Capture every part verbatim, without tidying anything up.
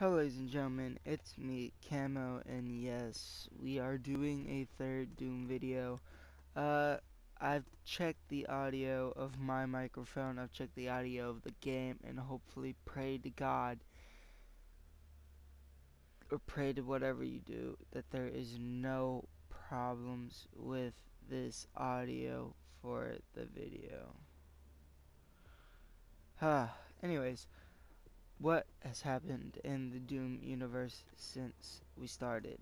Hello ladies and gentlemen, it's me, Camo, and yes, we are doing a third Doom video. Uh, I've checked the audio of my microphone, I've checked the audio of the game, and hopefully pray to God, or pray to whatever you do, that there is no problems with this audio for the video. Huh, anyways. What has happened in the Doom universe since we started?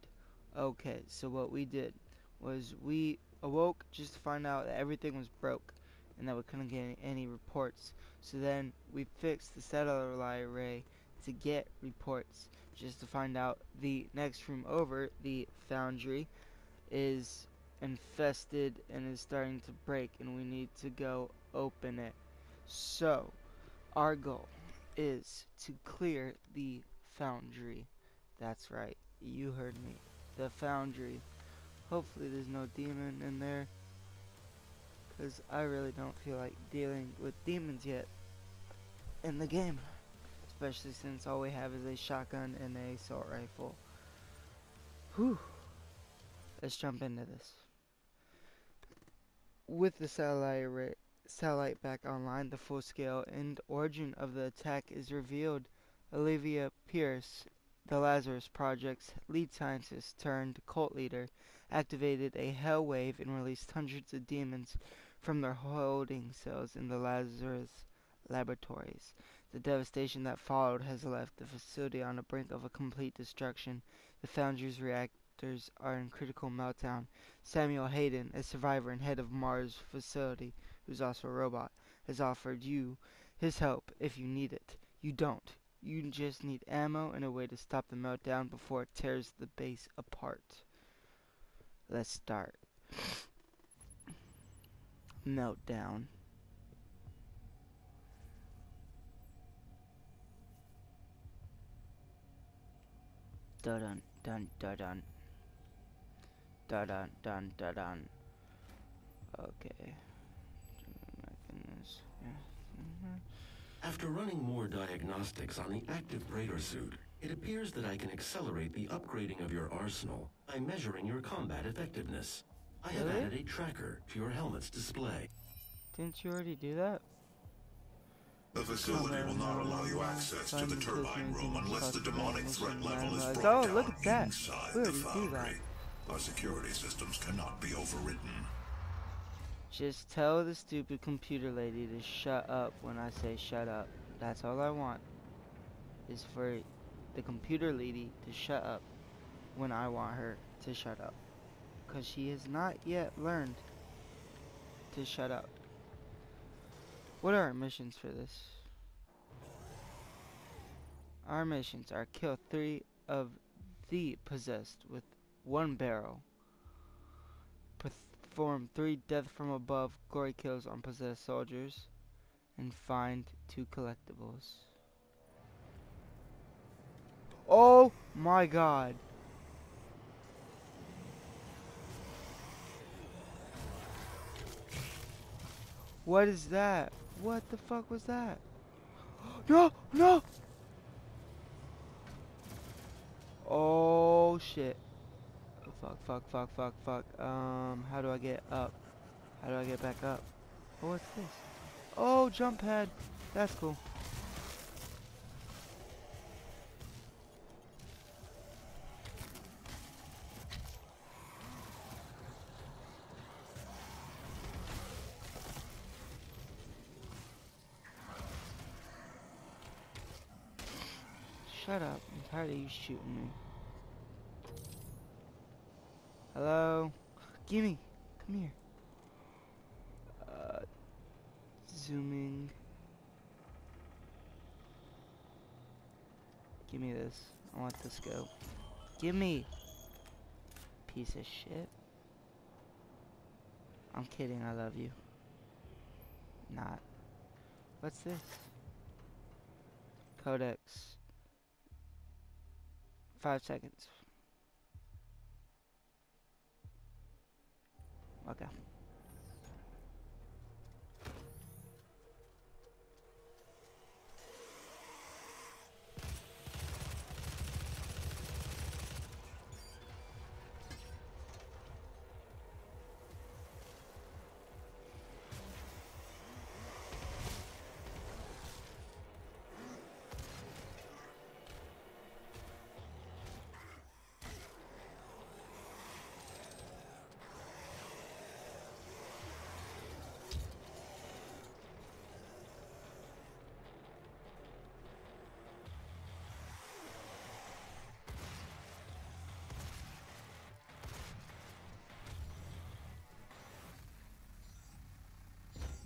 Okay, so what we did was we awoke just to find out that everything was broke and that we couldn't get any reports. So then we fixed the satellite array to get reports just to find out the next room over, the foundry, is infested and is starting to break and we need to go open it. So, our goal is to clear the foundry. That's right, you heard me, the foundry. Hopefully there's no demon in there, because I really don't feel like dealing with demons yet in the game, especially since all we have is a shotgun and a assault rifle. Whew. Let's jump into this. With the satellite array satellite back online, the full scale and origin of the attack is revealed. Olivia Pierce, the Lazarus project's lead scientist turned cult leader, activated a hell wave and released hundreds of demons from their holding cells in the Lazarus laboratories. The devastation that followed has left the facility on the brink of a complete destruction. The foundry's react are in critical meltdown. Samuel Hayden, a survivor and head of Mars facility, who's also a robot, has offered you his help if you need it. You don't. You just need ammo and a way to stop the meltdown before it tears the base apart. Let's start. Meltdown. Dun dun dun dun. Dun dun dun dun dun. Okay. After running more diagnostics on the active Braider suit, it appears that I can accelerate the upgrading of your arsenal by measuring your combat effectiveness. I have added a tracker to your helmet's display. Didn't you already do that? The facility will not allow you access to the turbine room unless the demonic threat level is brought down. Oh, look at that! Inside the foundry. Our security systems cannot be overridden. Just tell the stupid computer lady to shut up when I say shut up. That's all I want, is for the computer lady to shut up when I want her to shut up, because she has not yet learned to shut up. What are our missions for this? Our missions are kill three of the possessed with one barrel, perform three death from above glory kills on possessed soldiers, and find two collectibles. Oh my god! What is that? What the fuck was that? No! No! Oh shit. Fuck, fuck, fuck, fuck, fuck. Um, how do I get up? How do I get back up? Oh, what's this? Oh, jump pad. That's cool. Shut up. I'm tired of you shooting me. Hello? Gimme! Come here. Uh, zooming. Gimme this. I want this scope. Gimme! Piece of shit. I'm kidding, I love you. Not. What's this? Codex. Five seconds. Okay.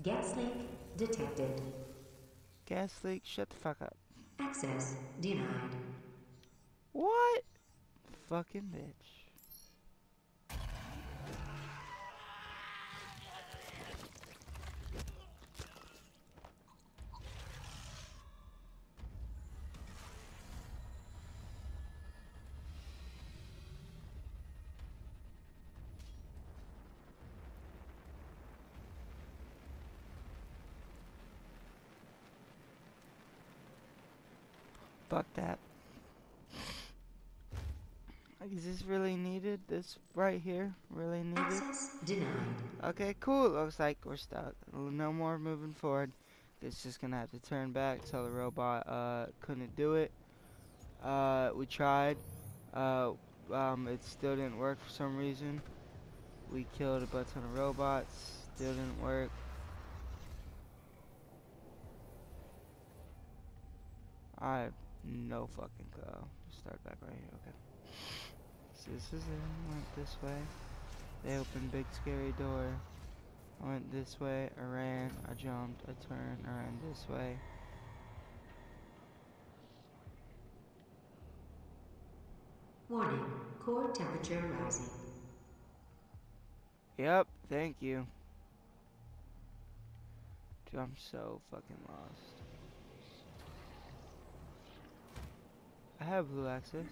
Gas leak detected. Gas leak, shut the fuck up. Access denied. What? Fucking bitch. Fuck that. Is this really needed? This right here really needed? Access denied. Okay, cool. Looks like we're stuck. No more moving forward. It's just gonna have to turn back. Tell the robot uh couldn't do it. Uh, we tried. Uh, um, it still didn't work for some reason. We killed a butt ton of robots. Still didn't work. I have no fucking clue. Start back right here. Okay. So this is it. Went this way. They opened big scary door. I went this way. I ran. I jumped. I turned. I ran this way. Warning. Core temperature rising. Yep. Thank you. Dude, I'm so fucking lost. I have blue access.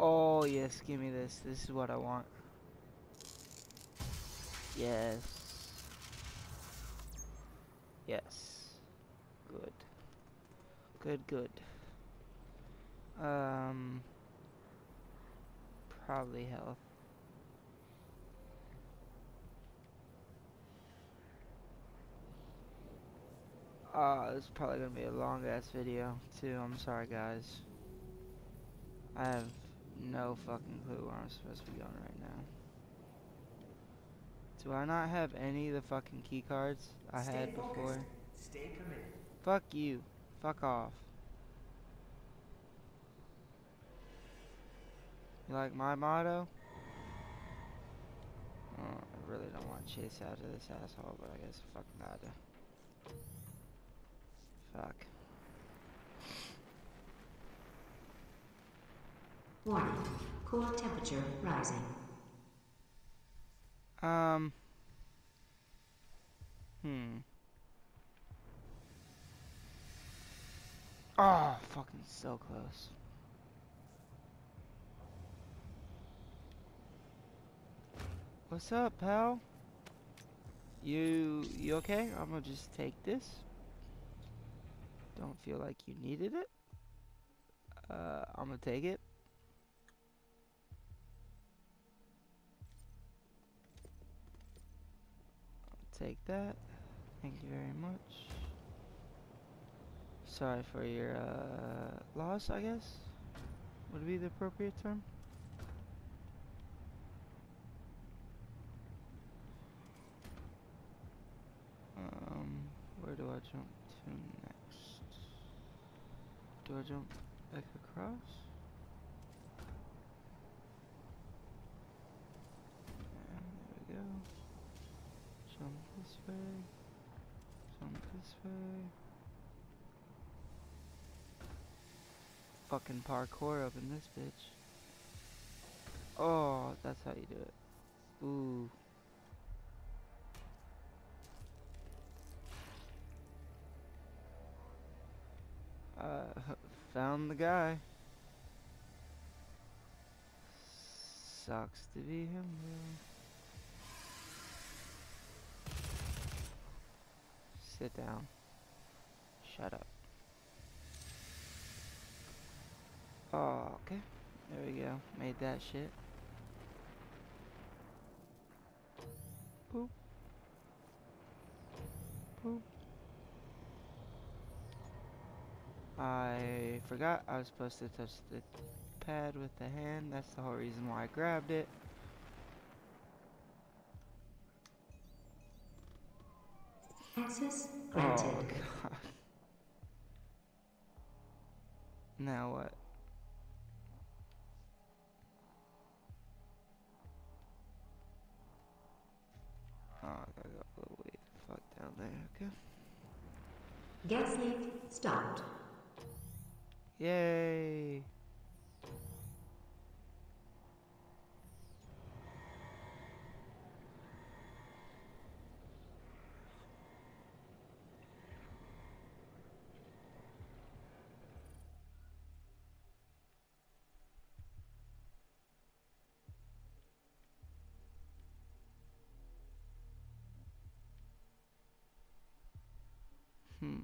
Oh, yes, give me this. This is what I want. Yes. Yes. Good. Good, good. Um. Probably health. Ah, uh, this is probably gonna be a long ass video, too. I'm sorry, guys. I have no fucking clue where I'm supposed to be going right now. Do I not have any of the fucking key cards I Stay had focused. before? Stay committed. Fuck you. Fuck off. You like my motto? Oh, I really don't want to chase after this asshole, but I guess fuck not. Fuck. Warning, core temperature rising. Um. Hmm. Oh, fucking so close. What's up, pal? You, you okay? I'm gonna just take this. Don't feel like you needed it. Uh, I'm gonna take it. Take that. Thank you very much. Sorry for your uh, loss, I guess would be the appropriate term. Um, where do I jump to next? Do I jump back across? There we go. Jump this way, jump this way. Fucking parkour up in this bitch. Oh, that's how you do it. Ooh. Found the guy. Sucks to be him, really. Sit down. Shut up. Oh, okay. There we go. Made that shit. Poop. Poop. I forgot I was supposed to touch the pad with the hand. That's the whole reason why I grabbed it. Access granted. Oh god. Now what? Oh, I gotta go a little way the fuck down there, okay? Gas leak stopped. Yay! Hmm.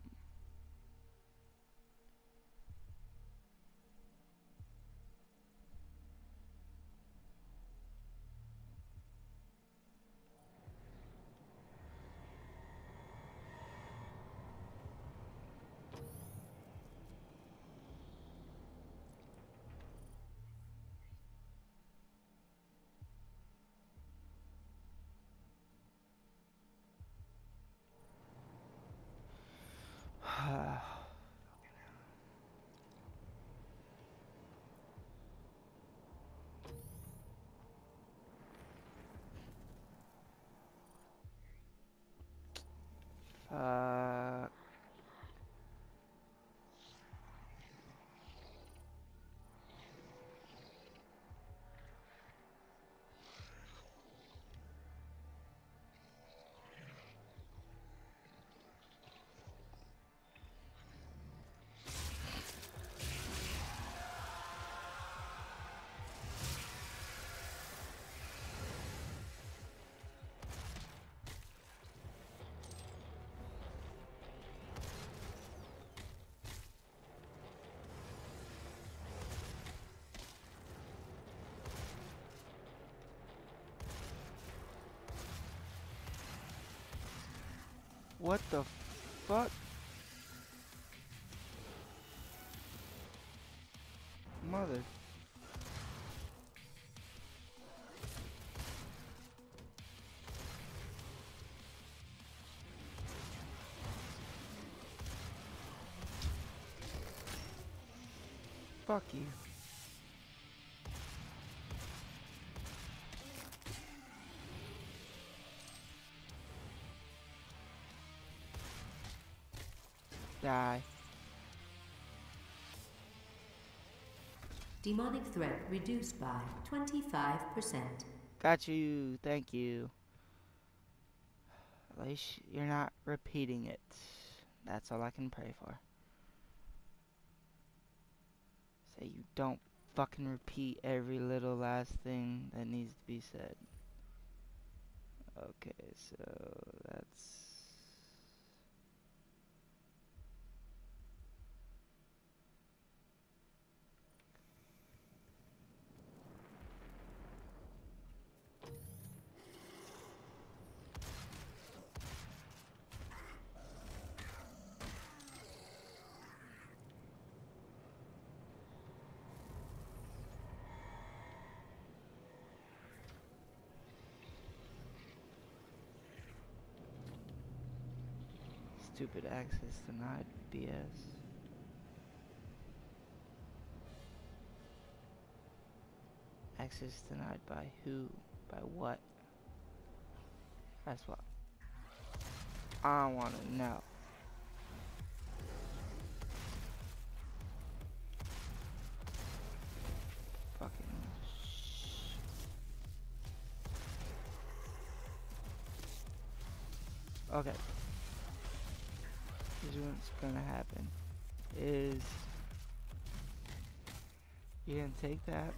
Uh, What the fuck? Mother. Fuck you. Die. Demonic threat reduced by twenty-five percent. Got you. Thank you. At least you're not repeating it. That's all I can pray for. So you don't fucking repeat every little last thing that needs to be said. Okay, so that's... Stupid access denied B S. Access denied by who? By what? That's what I want to know. Fucking okay. What's gonna happen is You didn't take that.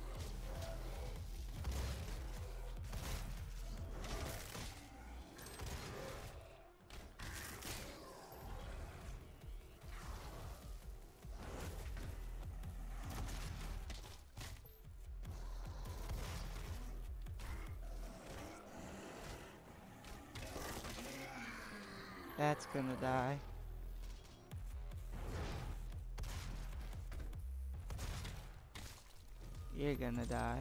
That's gonna die. You're gonna die.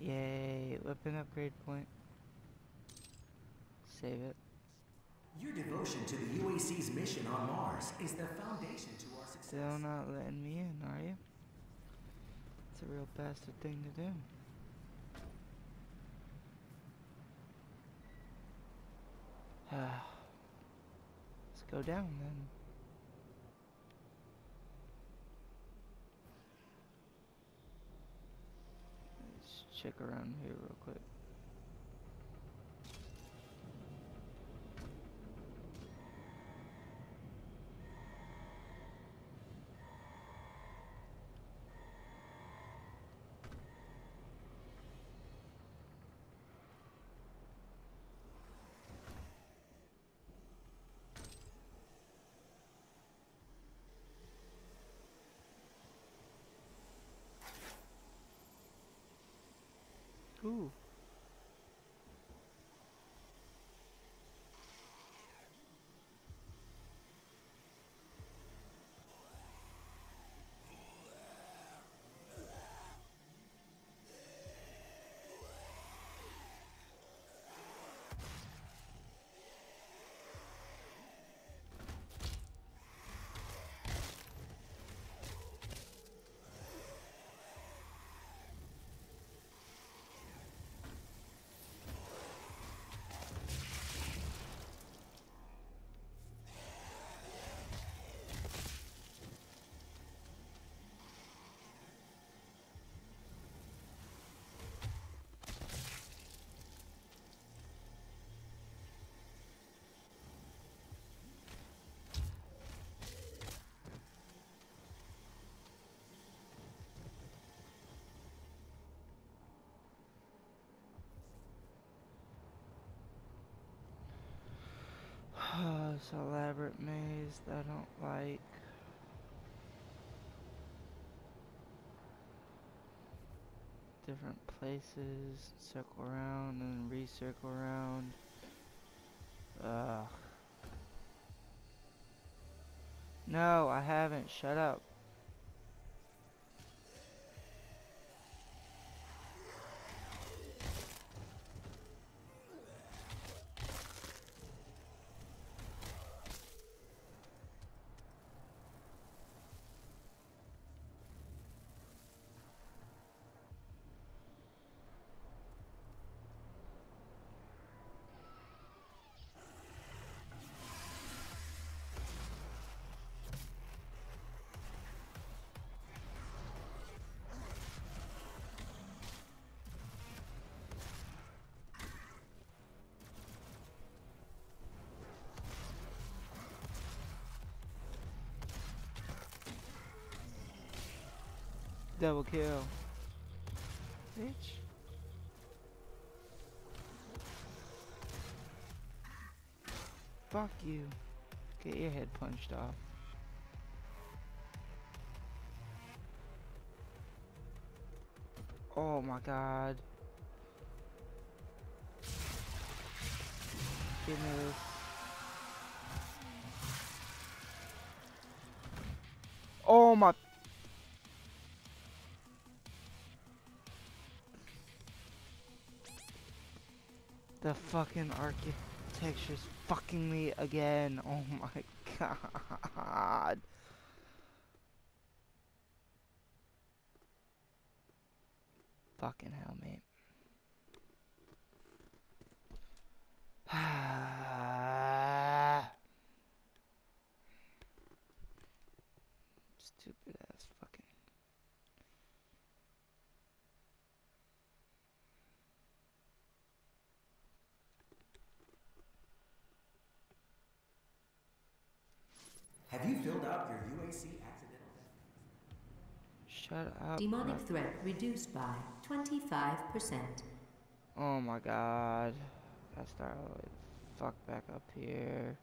Yay, weapon upgrade point. Save it. Your devotion to the U A C's mission on Mars is the foundation to our success. Still not letting me in, are you? It's a real bastard thing to do. Let's go down then. Check around here real quick. Ooh. Oh, this elaborate maze that I don't like. Different places, circle around and recircle around. Ugh. No, I haven't. Shut up. Double kill. Bitch. Fuck you. Get your head punched off. Oh my god. Give me this. Oh my. The fucking architecture's fucking me again. Oh my god. Fucking hell, mate. Stupid ass fucking. Have Have you filled out your U A C accidental? Shut up. Demonic bro. Threat reduced by twenty-five percent. Oh my god. Gotta start all the fuck back up here.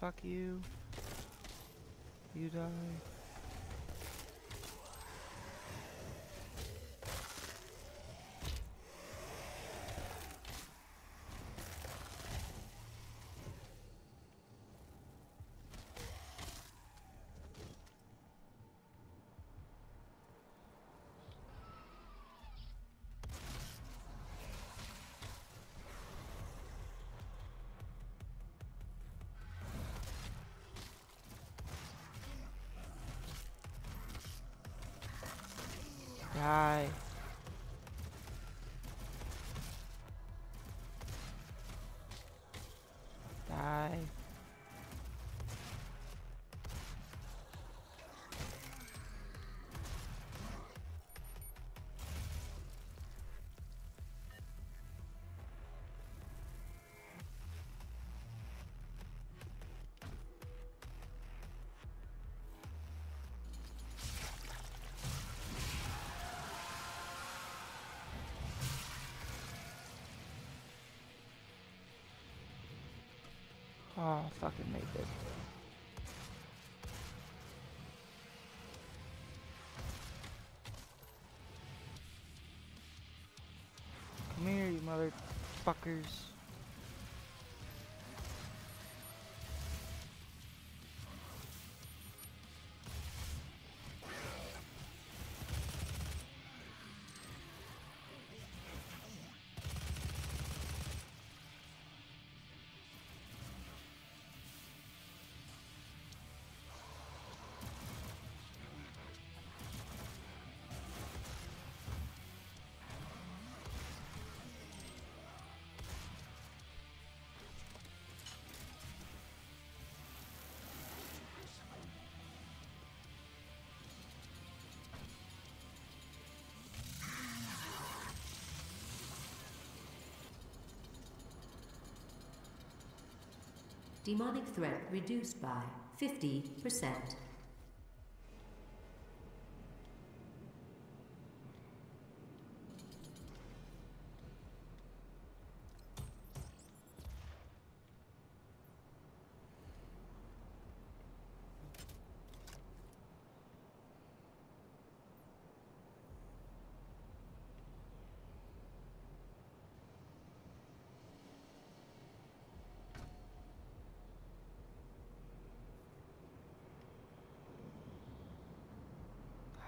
Fuck you. You die. Die. Die. Oh, I fucking made this. Come here, you motherfuckers. Demonic threat reduced by fifty percent.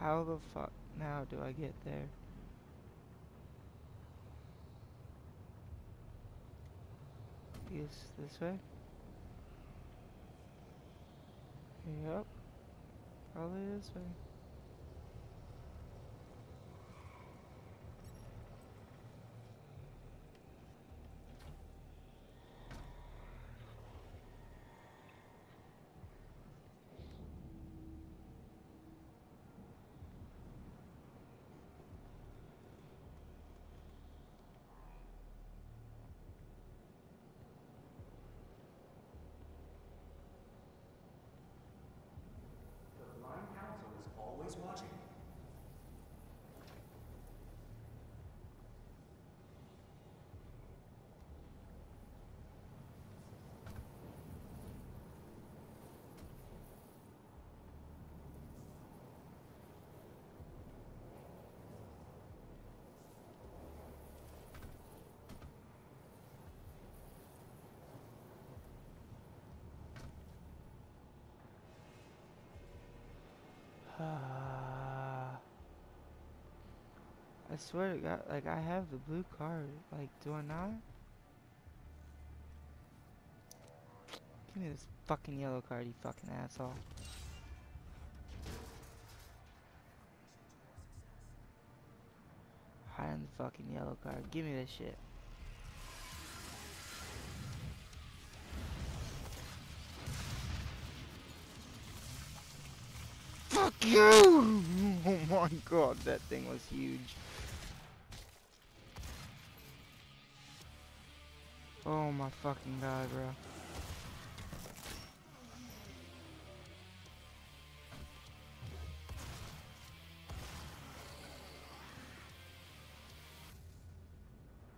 How the fuck now do I get there? I guess this way? Yep. Probably this way. Always watching. I swear to God, like, I have the blue card. Like, do I not? Give me this fucking yellow card, you fucking asshole. Hide in the fucking yellow card. Give me this shit. Oh my god, that thing was huge. Oh my fucking god, bro.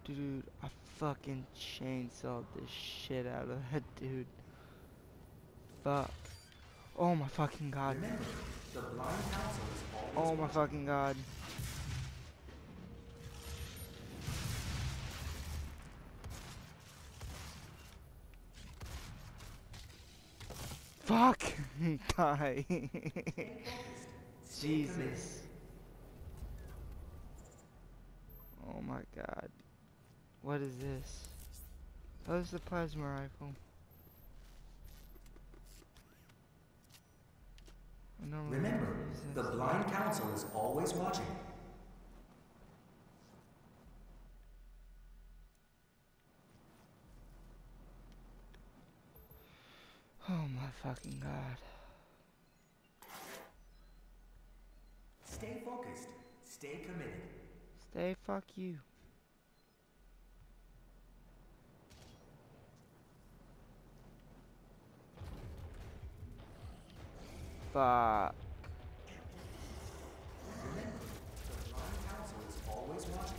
Dude, I fucking chainsawed the shit out of that dude. Fuck. Oh my fucking god. Oh my fucking god. Fuck! Die. Jesus. Oh my god. What is this? Oh, this is the plasma rifle. Remember, the blind council is always watching. Oh my fucking god. Stay focused. Stay committed. Stay fuck you. Fuck. Remember, the blind council is always watching.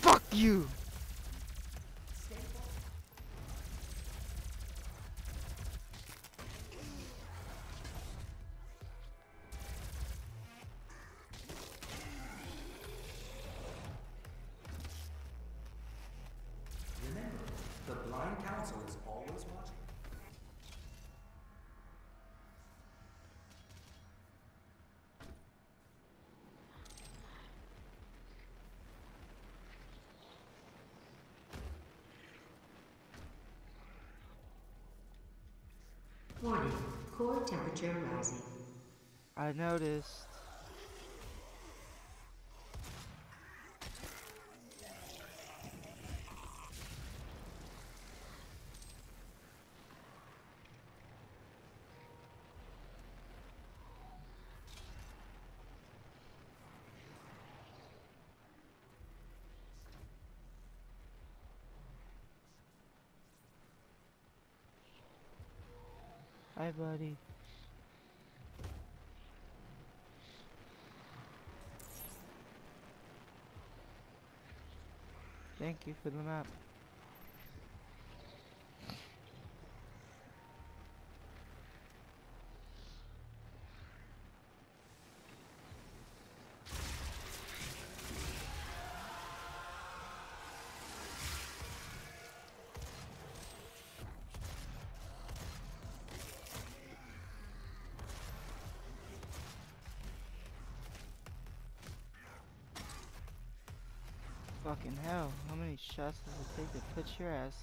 Fuck you. Warning, core temperature rising. I noticed. Hi, buddy. Thank you for the map. Fucking hell, how many shots does it take to put your ass?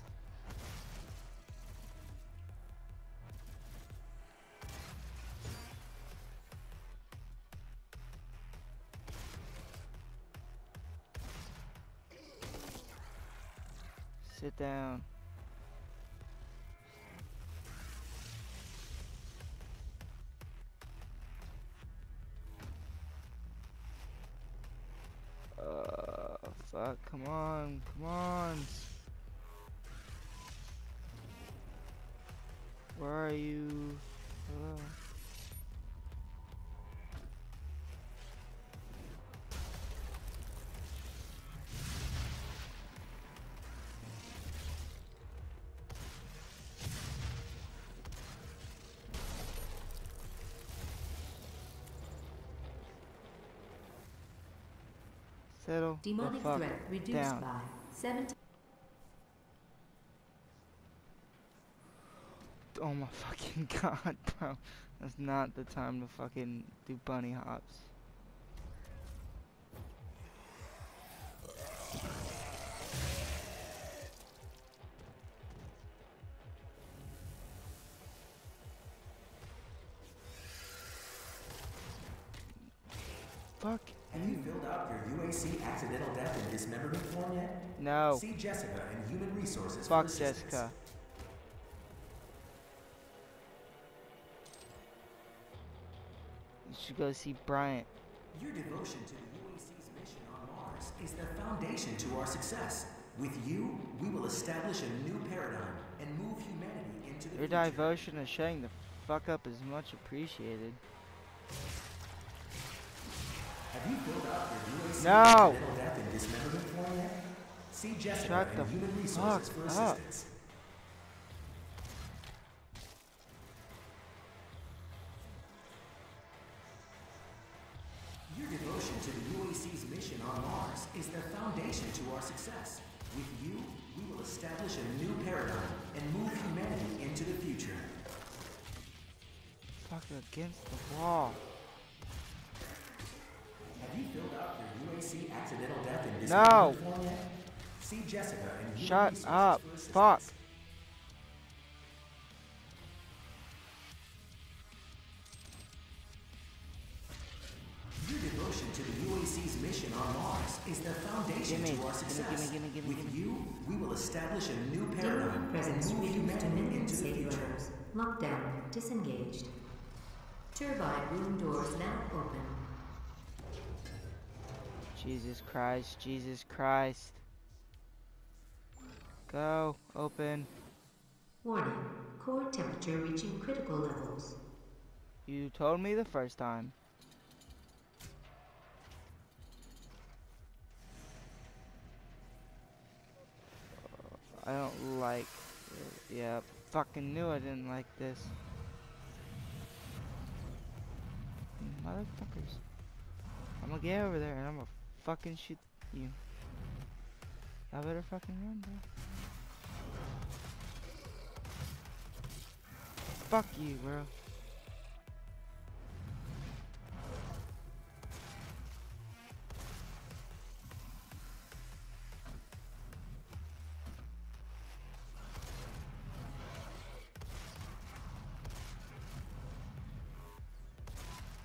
Sit down. Fuck, come on, come on. Where are you? Hello. Settle demonic the fuck threat reduced down. By seventeen. Oh my fucking god, bro. That's not the time to fucking do bunny hops. fuck? Have you filled out your U A C accidental death and dismemberment form yet? No. See Jessica and Human Resources. Fuck Jessica. You should go see Bryant. Your devotion to the U A C's mission on Mars is the foundation to our success. With you, we will establish a new paradigm and move humanity into the future. Your devotion to shutting the fuck up is much appreciated. Have you filled out your U A C no. death and dismemberment form yet? See Jessica and Human Resources for assistance. Your devotion to the U A C's mission on Mars is the foundation to our success. With you, we will establish a new paradigm and move humanity into the future. Fuck, against the wall. Have you filled out your U A C accidental death and dismemberment form yet? See Jessica and Human Resources for assistance. Shut up. Fuck. Your devotion to the U A C's mission on Mars is the foundation gimme, to our success. Gimme, gimme, gimme, gimme, With gimme. you, we will establish a new paradigm and move humanity into the future. Lockdown disengaged. Turbine room doors now open. Jesus Christ, Jesus Christ. Go, open. Warning, core temperature reaching critical levels. You told me the first time. I don't like it. Yeah, fucking knew I didn't like this. Motherfuckers. I'm gonna get over there and I'm gonna fucking shoot you. I better fucking run, bro. Fuck you, bro.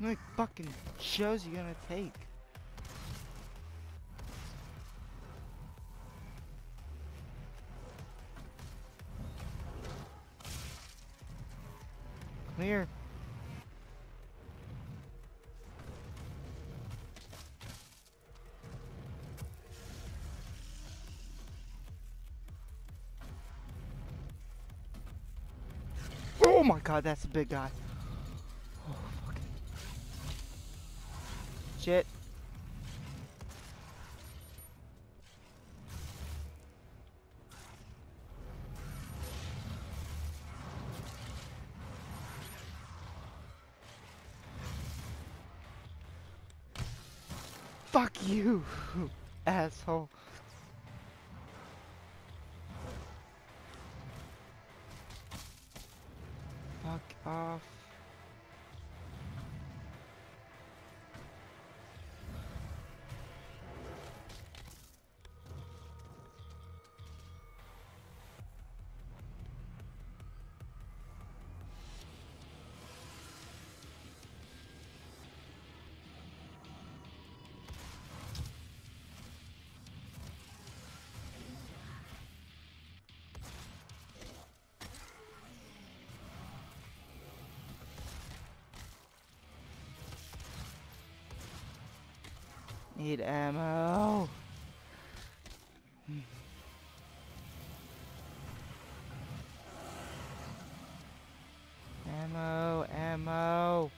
How many fucking shows you gonna take? Clear. Oh my god, that's a big guy. Shit. Fuck you, asshole. Fuck off. Need ammo. Ammo, ammo.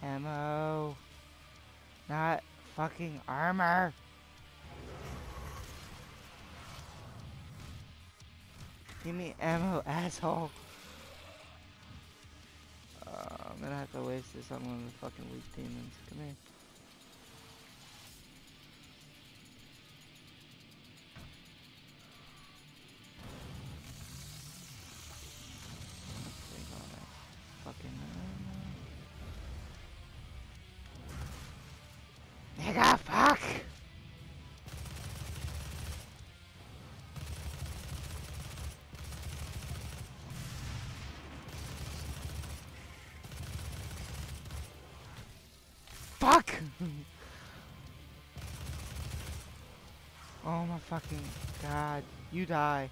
Ammo. Not fucking armor. Give me ammo, asshole. I'm gonna have to waste this on one of the fucking weak demons. Come here. Fucking nigga, fuck! Oh my fucking god, you die.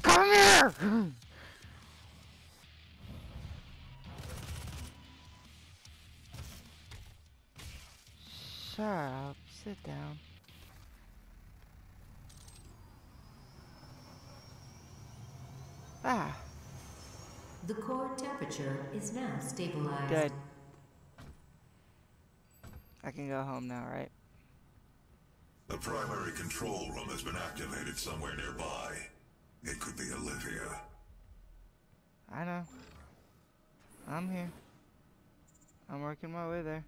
Come here! Shut up, sit down. Ah. The core temperature is now stabilized. Good. I can go home now, right? The primary control room has been activated somewhere nearby. It could be Olivia. I know. I'm here. I'm working my way there.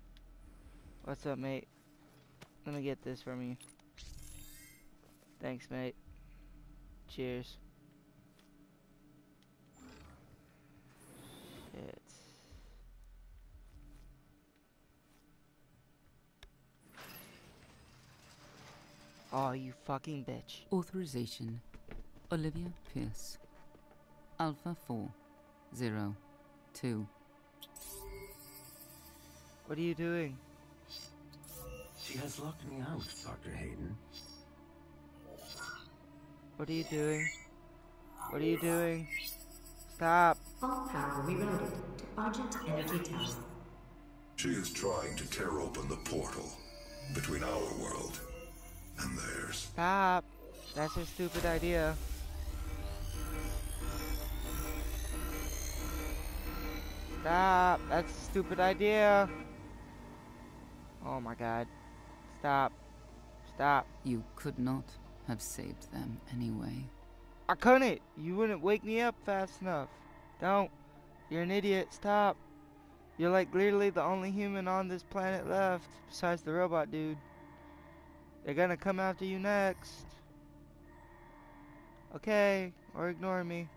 What's up, mate? Let me get this from you. Thanks, mate. Cheers. Shit. Oh, you fucking bitch. Authorization. Olivia Pierce. Alpha four zero two. What are you doing? She has locked me out, Doctor Hayden. What are you doing? What are you doing? Stop. All power rerouted to Argent Energy Tower. She is trying to tear open the portal between our world and theirs. Stop. That's her stupid idea. Stop. That's a stupid idea. Oh my god. Stop. Stop. You could not have saved them anyway. I couldn't. You wouldn't wake me up fast enough. Don't. You're an idiot. Stop. You're like literally the only human on this planet left besides the robot dude. They're gonna come after you next. Okay, or ignore me.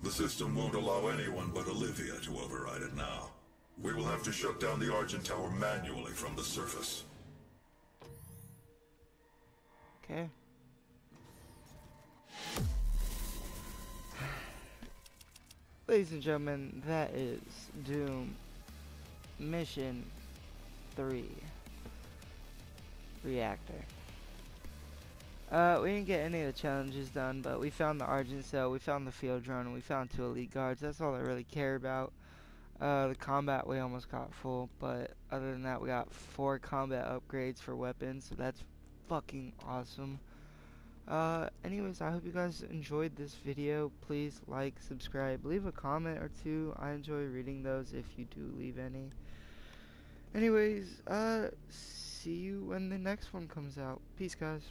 The system won't allow anyone but Olivia to override it now. We will have to shut down the Argent Tower manually from the surface. Okay. Ladies and gentlemen, that is Doom Mission three. Reactor. Uh, we didn't get any of the challenges done, but we found the Argent Cell, we found the field drone, and we found two elite guards. That's all I really care about. Uh, the combat we almost got full, but other than that, we got four combat upgrades for weapons, so that's fucking awesome. Uh, anyways, I hope you guys enjoyed this video. Please like, subscribe, leave a comment or two. I enjoy reading those if you do leave any. Anyways, uh, see you when the next one comes out. Peace, guys.